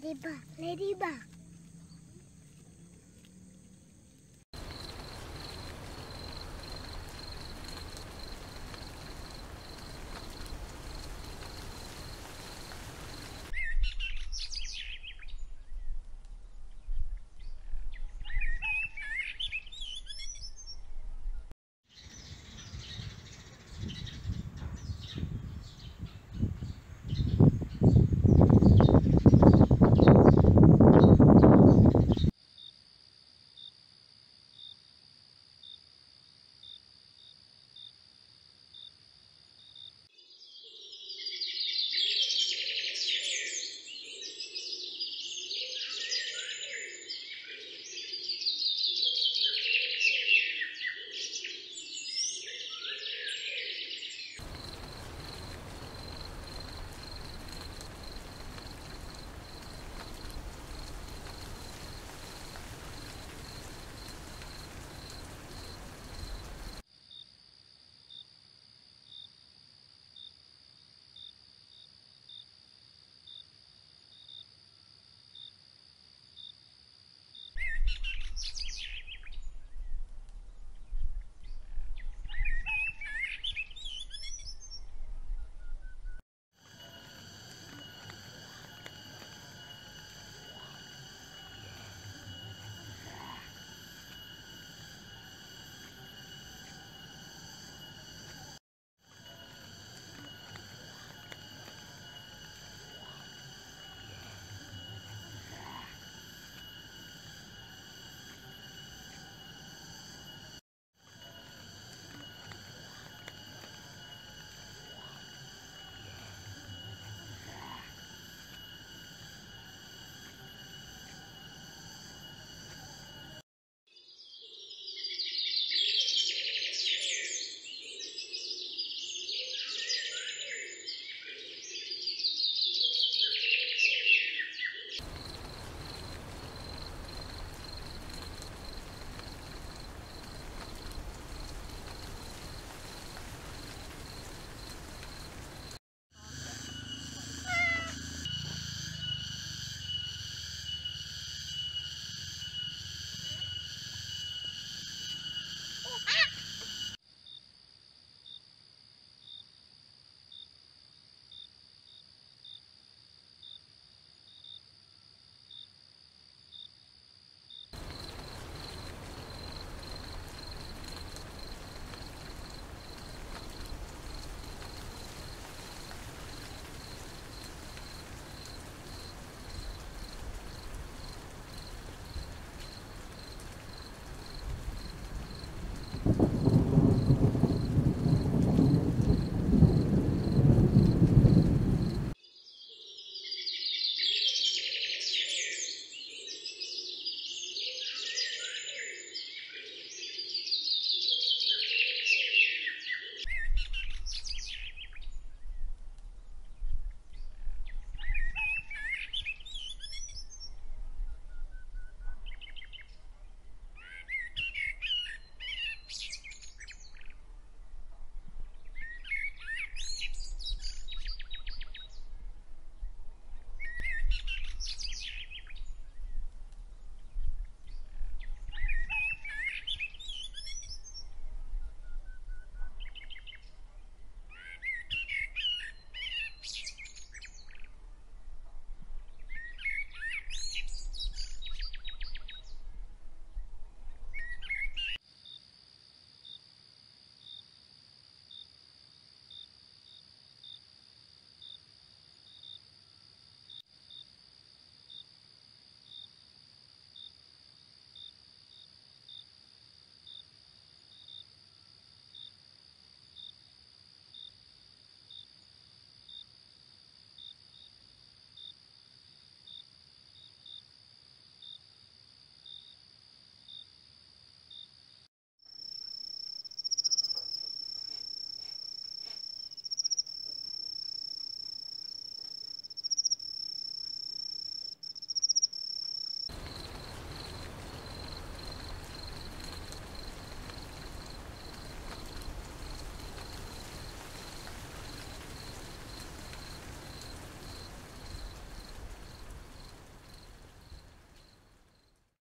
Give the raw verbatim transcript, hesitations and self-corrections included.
Ladybug, Ladybug.